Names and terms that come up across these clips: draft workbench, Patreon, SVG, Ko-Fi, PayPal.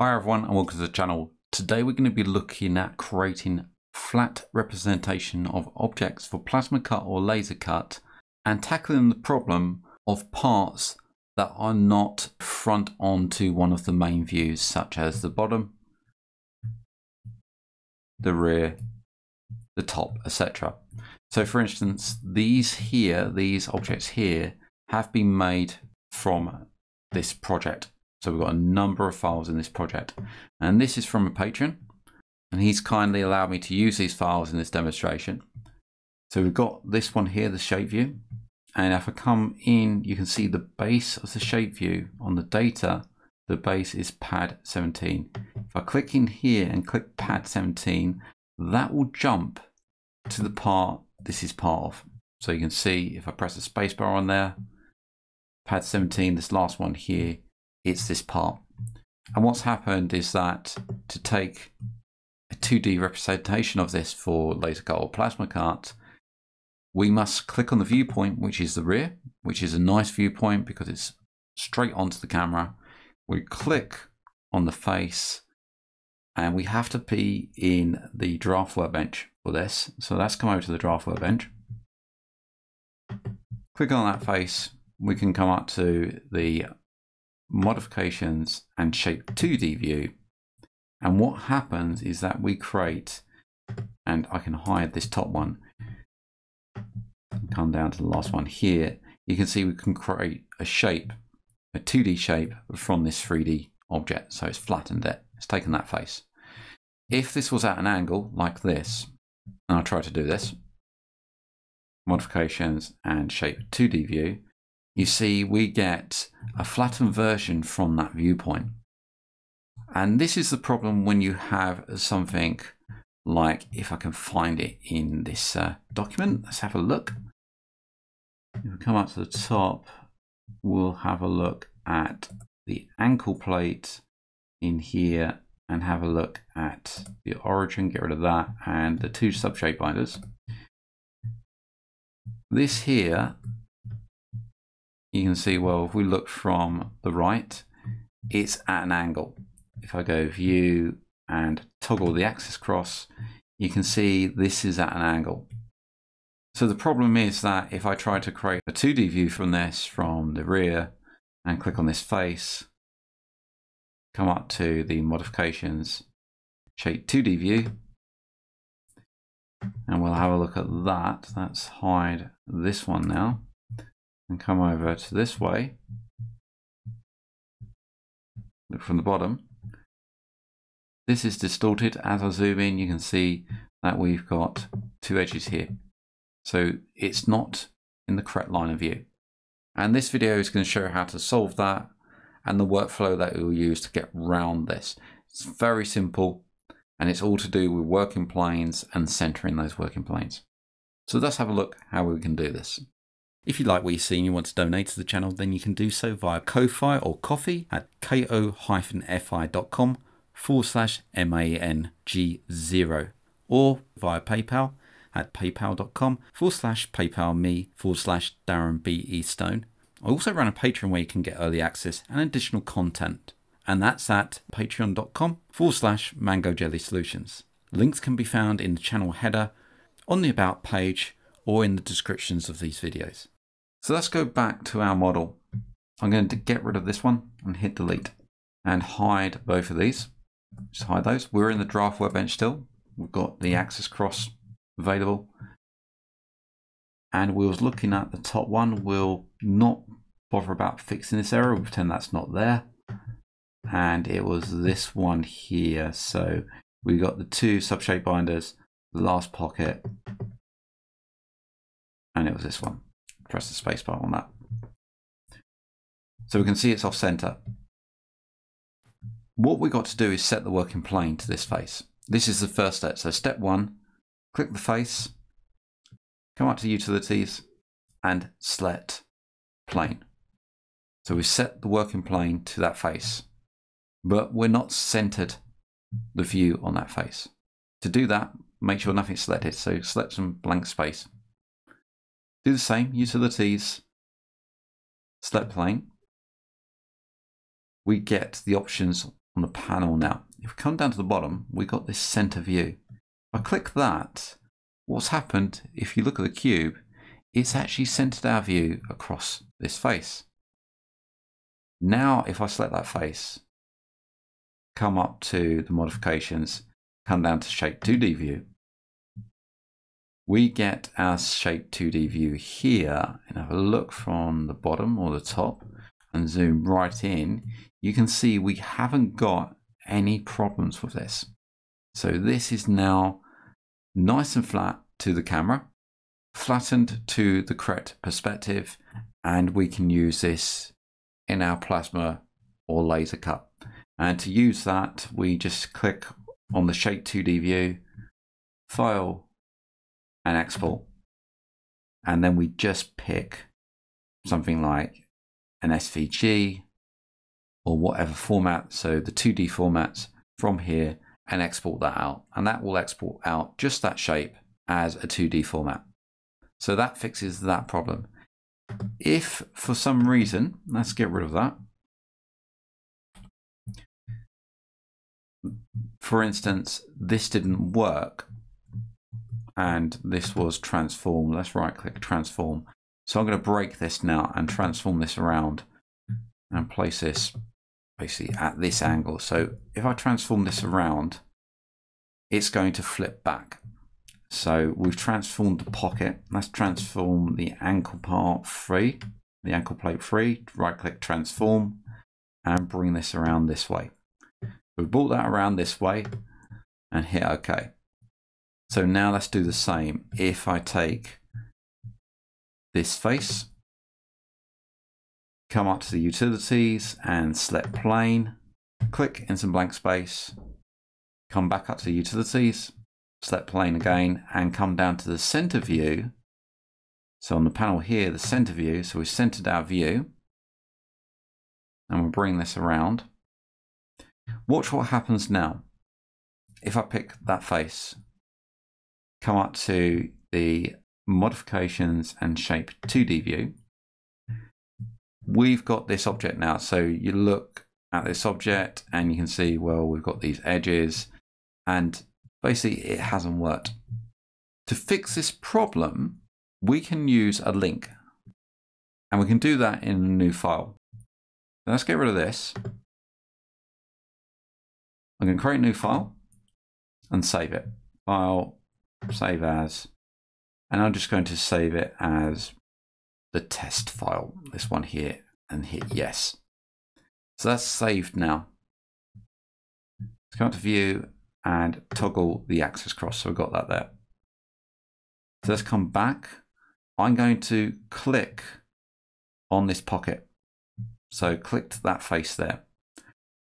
Hi everyone and welcome to the channel. Today we're going to be looking at creating flat representation of objects for plasma cut or laser cut and tackling the problem of parts that are not front onto one of the main views, such as the bottom, the rear, the top, etc. So for instance, these objects here have been made from this project. So we've got a number of files in this project, and this is from a patron, and he's kindly allowed me to use these files in this demonstration. So we've got this one here, the shape view, and if I come in, you can see the base of the shape view on the data. The base is pad 17. If I click in here and click pad 17, that will jump to the part this is part of. So you can see if I press the spacebar on there, pad 17, this last one here, it's this part. And what's happened is that to take a 2D representation of this for laser cut or plasma cut, we must click on the viewpoint, which is the rear, which is a nice viewpoint because it's straight onto the camera. We click on the face and we have to be in the draft workbench for this. So let's come over to the draft workbench. Click on that face. We can come up to the modifications and shape 2D view, and what happens is that we create, and I can hide this top one, come down to the last one here, you can see we can create a shape, a 2D shape from this 3D object. So it's flattened it, it's taken that face. If this was at an angle like this, and I try to do this, modifications and shape 2D view, you see we get a flattened version from that viewpoint. And this is the problem when you have something like, if I can find it in this document, let's have a look. If we come up to the top, we'll have a look at the ankle plate in here and have a look at the origin, get rid of that, and the two subshape binders. This here, you can see, well, if we look from the right, it's at an angle. If I go view and toggle the axis cross, you can see this is at an angle. So the problem is that if I try to create a 2D view from this, from the rear, and click on this face, come up to the modifications, shape 2D view, and we'll have a look at that. Let's hide this one now and come over to this way, look from the bottom. This is distorted. As I zoom in, you can see that we've got two edges here. So it's not in the correct line of view. And this video is going to show how to solve that and the workflow that we'll use to get round this. It's very simple, and it's all to do with working planes and centering those working planes. So let's have a look how we can do this. If you like what you see and you want to donate to the channel, then you can do so via Ko-Fi or Ko-Fi at ko-fi.com/mangz0, or via PayPal at paypal.com/paypalme/DarrenBestone. I also run a Patreon where you can get early access and additional content, and that's at patreon.com/mango jelly solutions. Links can be found in the channel header, on the about page, or in the descriptions of these videos. So let's go back to our model. I'm going to get rid of this one and hit delete and hide both of these. Just hide those. We're in the draft workbench still. We've got the axis cross available. And we was looking at the top one. We'll not bother about fixing this error. We'll pretend that's not there. And it was this one here. So we got the two subshape binders, the last pocket, and it was this one. Press the spacebar on that. So we can see it's off center. What we got to do is set the working plane to this face. This is the first step. So step one, click the face, come up to utilities and select plane. So we set the working plane to that face, but we're not centered the view on that face. To do that, make sure nothing's selected. So select some blank space. Do the same, utilities, select plane. We get the options on the panel now. If we come down to the bottom, we got this center view. If I click that, what's happened, if you look at the cube, it's actually centered our view across this face. Now, if I select that face, come up to the modifications, come down to shape 2D view, we get our shape 2D view here, and have a look from the bottom or the top and zoom right in, you can see we haven't got any problems with this. So this is now nice and flat to the camera, flattened to the correct perspective, and we can use this in our plasma or laser cut. And to use that, we just click on the shape 2D view, file and export, and then we just pick something like an SVG or whatever format, so the 2D formats from here, and export that out, and that will export out just that shape as a 2D format. So that fixes that problem. If for some reason, let's get rid of that. For instance, this didn't work and this was transformed. Let's right click transform. So I'm going to break this now and transform this around and place this basically at this angle. So if I transform this around, it's going to flip back. So we've transformed the pocket. Let's transform the ankle part free, the ankle plate free, right click transform and bring this around this way. We've brought that around this way and hit OK. So now let's do the same. If I take this face, come up to the utilities and select plane, click in some blank space, come back up to the utilities, select plane again and come down to the center view. So on the panel here, the center view, so we've centered our view and we'll bring this around. Watch what happens now. If I pick that face, come up to the modifications and shape 2D view, we've got this object now. So you look at this object and you can see, well, we've got these edges and basically it hasn't worked. To fix this problem, we can use a link and we can do that in a new file. Now let's get rid of this. I'm going to create a new file and save it. File, save as, and I'm just going to save it as the test file, this one here, and hit yes. So that's saved now. Let's go up to view and toggle the axis cross. So we've got that there. So let's come back. I'm going to click on this pocket. So clicked that face there.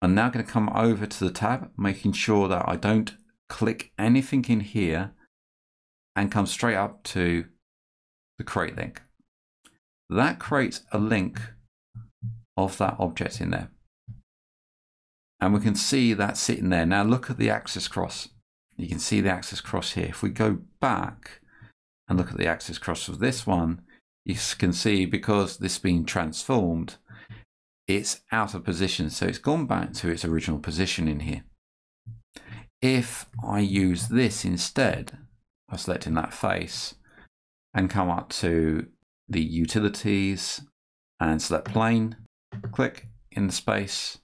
I'm now going to come over to the tab, making sure that I don't click anything in here and come straight up to the create link. That creates a link of that object in there. And we can see that sitting there. Now look at the axis cross. You can see the axis cross here. If we go back and look at the axis cross of this one, you can see because this has been transformed, it's out of position, so it's gone back to its original position in here. If I use this instead, by selecting that face and come up to the utilities and select plane, click in the space,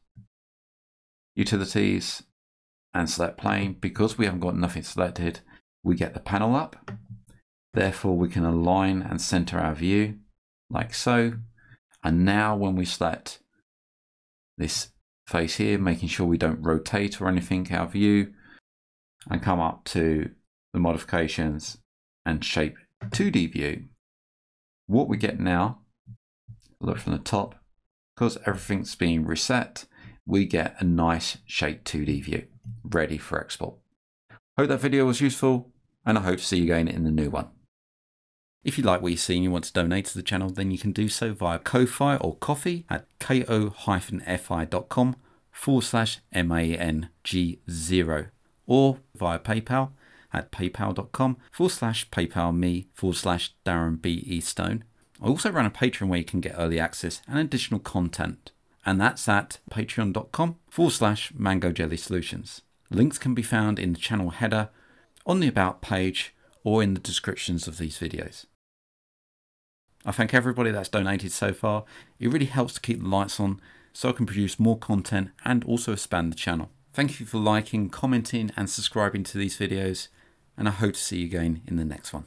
utilities and select plane, because we haven't got nothing selected, we get the panel up. Therefore, we can align and center our view like so. And now when we select this face here, making sure we don't rotate or anything, our view, and come up to the modifications and shape 2D view, what we get now, look from the top, because everything's being reset, we get a nice shape 2D view ready for export. Hope that video was useful, and I hope to see you again in the new one. If you like what you see and you want to donate to the channel, then you can do so via Ko-Fi or Ko-Fi at ko-fi.com/mangz or via PayPal at paypal.com/paypalme/DarrenBEstone. I also run a Patreon where you can get early access and additional content. and that's at patreon.com/mango jelly solutions. Links can be found in the channel header, on the About page, or in the descriptions of these videos. I thank everybody that's donated so far. It really helps to keep the lights on so I can produce more content and also expand the channel. Thank you for liking, commenting and subscribing to these videos, and I hope to see you again in the next one.